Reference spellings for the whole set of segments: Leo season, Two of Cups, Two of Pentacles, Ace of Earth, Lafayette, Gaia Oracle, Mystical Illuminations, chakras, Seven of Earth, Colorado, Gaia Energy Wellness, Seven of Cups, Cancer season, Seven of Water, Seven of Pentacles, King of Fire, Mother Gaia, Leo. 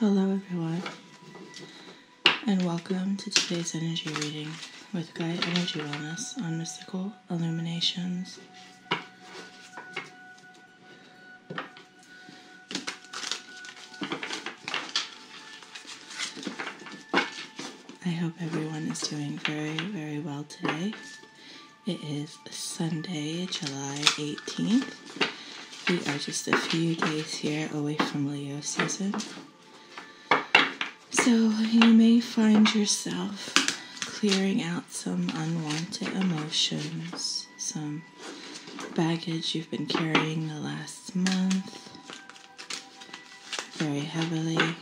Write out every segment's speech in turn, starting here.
Hello everyone, and welcome to today's energy reading with Gaia Energy Wellness on Mystical Illuminations. I hope everyone is doing very, very well today. It is Sunday, July 18th. We are just a few days here away from Leo season. So you may find yourself clearing out some unwanted emotions, some baggage you've been carrying the last month very heavily,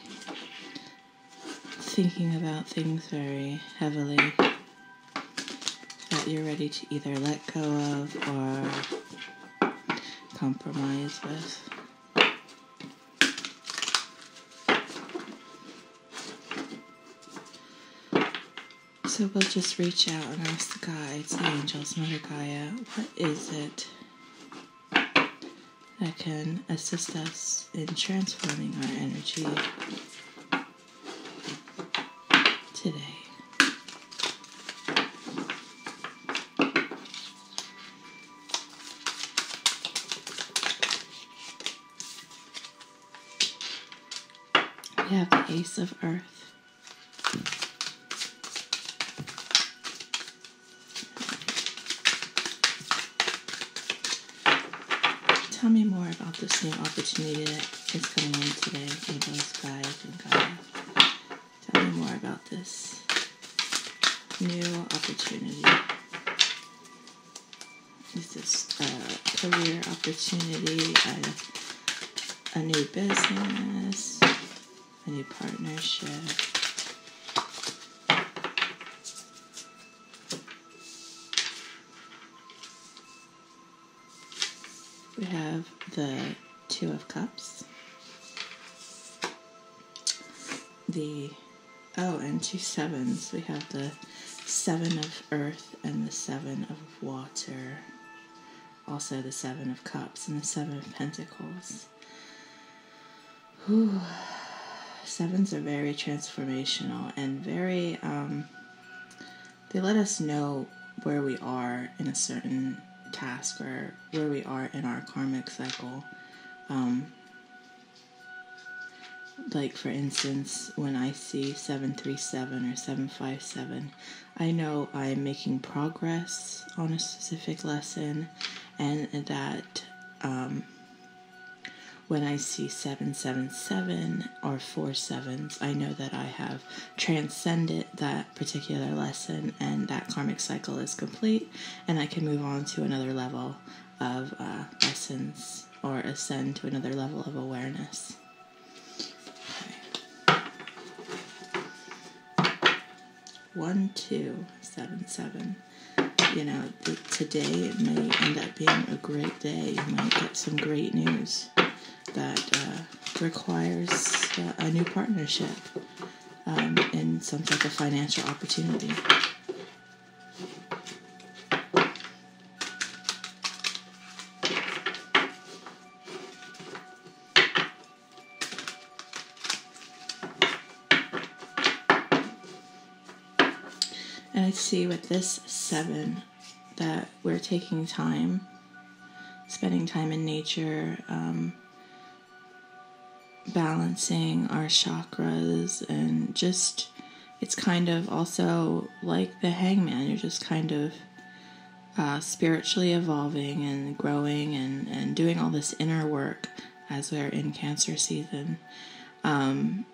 thinking about things very heavily that you're ready to either let go of or compromise with. So we'll just reach out and ask the guides, the angels, Mother Gaia, what is it that can assist us in transforming our energy today? We have the Ace of Earth. Tell me more about this new opportunity that is coming in today, angels, guides, and Gaia. Tell me more about this new opportunity. Is this a career opportunity, a new business, a new partnership? We have the Two of Cups, and two sevens. We have the Seven of Earth and the Seven of Water, also the Seven of Cups and the Seven of Pentacles. Whew. Sevens are very transformational and very, they let us know where we are in a certain task or where we are in our karmic cycle. Like for instance, when I see 737 or 757, I know I'm making progress on a specific lesson, and that when I see 777 or four sevens, I know that I have transcended that particular lesson and that karmic cycle is complete, and I can move on to another level of lessons or ascend to another level of awareness. Okay. 1277. You know, today may end up being a great day. You might get some great news that requires a new partnership and some type of financial opportunity. And I see with this seven that we're taking time, spending time in nature, balancing our chakras, and just, it's kind of also like the hangman. You're just kind of spiritually evolving and growing and doing all this inner work as we're in Cancer season, and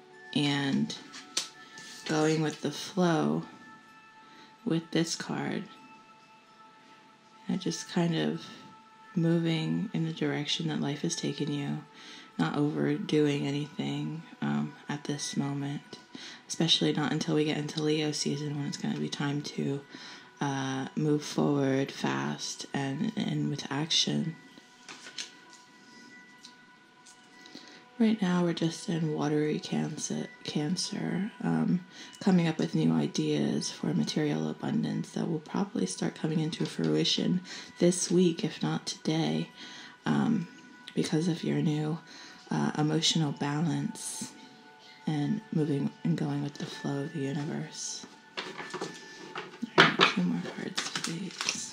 going with the flow with this card and just kind of moving in the direction that life has taken you. Not overdoing anything at this moment, especially not until we get into Leo season, when it's going to be time to move forward fast and with action. Right now we're just in watery Cancer, coming up with new ideas for material abundance that will probably start coming into fruition this week, if not today, because of your new emotional balance and moving and going with the flow of the universe. All right, two more cards, please.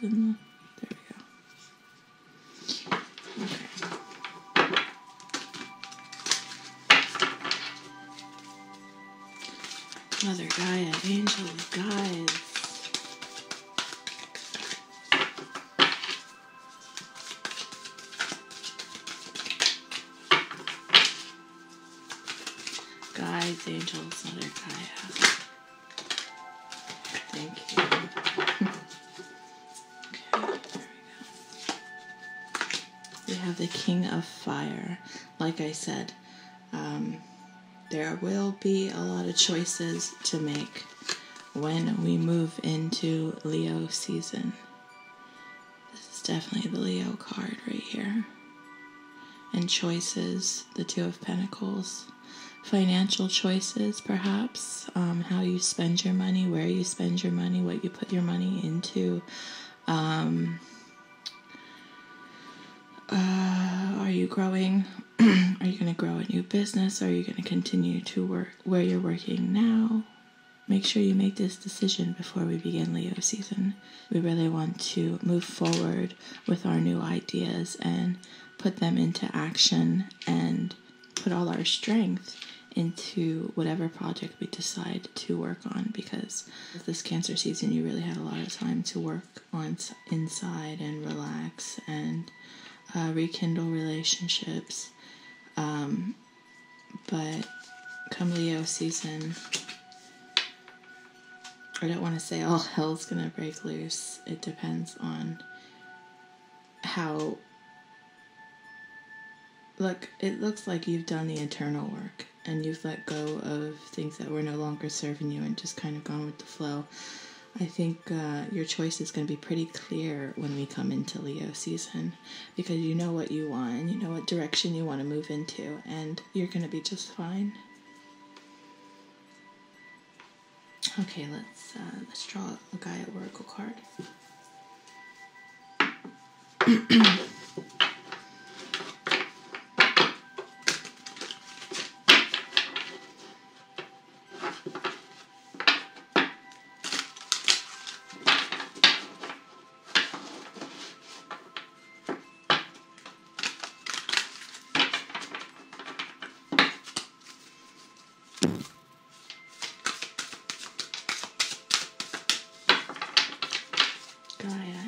In the, there we go. Okay. Mother Gaia, angel of guides. Guides, angels, Mother Gaia. Thank you. The King of Fire. Like I said, there will be a lot of choices to make when we move into Leo season. This is definitely the Leo card right here. And choices, the Two of Pentacles. Financial choices, perhaps. How you spend your money, where you spend your money, what you put your money into. Are you growing? Are you going to grow a new business? Are you going to continue to work where you're working now? Make sure you make this decision before we begin Leo season. We really want to move forward with our new ideas and put them into action and put all our strength into whatever project we decide to work on, because with this Cancer season, you really had a lot of time to work on inside and relax and rekindle relationships, but come Leo season, I don't want to say all hell's gonna break loose. It depends on how, look, it looks like you've done the internal work and you've let go of things that were no longer serving you and just kind of gone with the flow. I think your choice is going to be pretty clear when we come into Leo season, because you know what you want and you know what direction you want to move into, and you're going to be just fine. Okay, let's draw a Gaia Oracle card.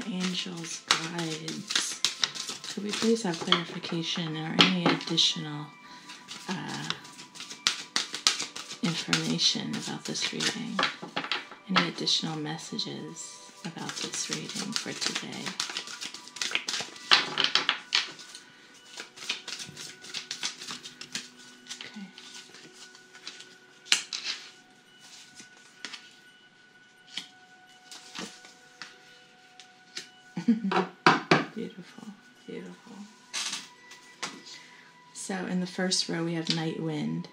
Angels, guides. Could we please have clarification or any additional information about this reading? Any additional messages about this reading for today? Beautiful, beautiful. So in the first row we have night wind.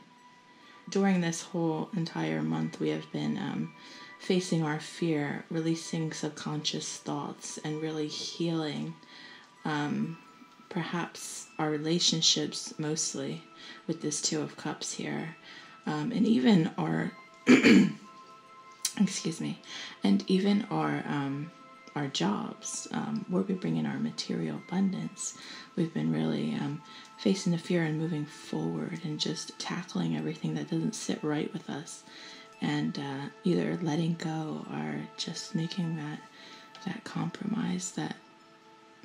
During this whole entire month we have been facing our fear, releasing subconscious thoughts, and really healing perhaps our relationships mostly with this Two of Cups here, and even our excuse me, and even our jobs, where we bring in our material abundance. We've been really facing the fear and moving forward and just tackling everything that doesn't sit right with us, and either letting go or just making that compromise that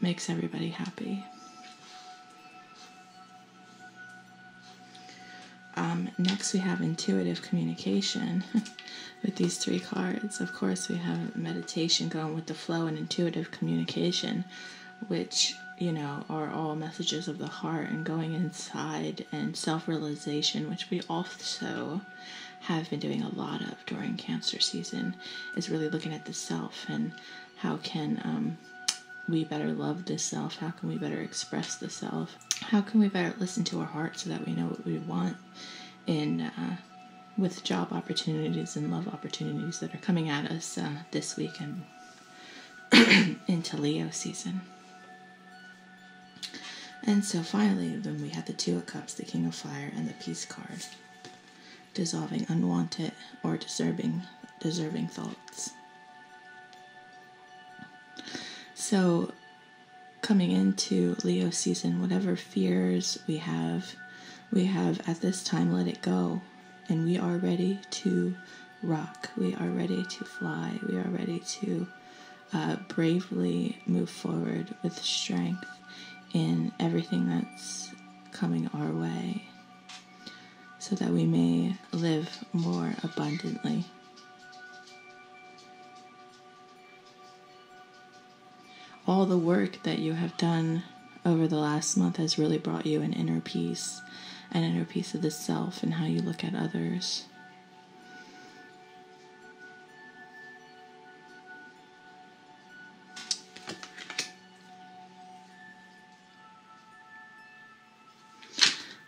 makes everybody happy. Next we have intuitive communication. With these three cards, of course, we have meditation, going with the flow, and intuitive communication, which, you know, are all messages of the heart and going inside and self-realization, which we also have been doing a lot of during Cancer season, is really looking at the self and How can we better love this self? How can we better express the self? How can we better listen to our heart so that we know what we want in with job opportunities and love opportunities that are coming at us this week and into Leo season. And so finally, then we had the Two of Cups, the King of Fire, and the Peace card. Dissolving unwanted or deserving thoughts. So coming into Leo season, whatever fears we have at this time let it go. And we are ready to rock. We are ready to fly. We are ready to bravely move forward with strength in everything that's coming our way, so that we may live more abundantly. All the work that you have done over the last month has really brought you an inner peace, an inner piece of the self and how you look at others.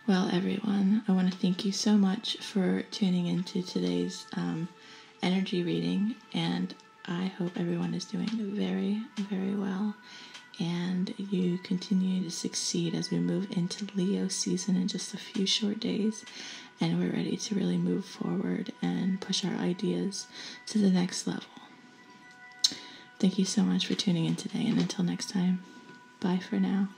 Well, everyone, I want to thank you so much for tuning into today's energy reading, and I hope everyone is doing very, very well. And you continue to succeed as we move into Leo season in just a few short days, and we're ready to really move forward and push our ideas to the next level. Thank you so much for tuning in today, and until next time, bye for now.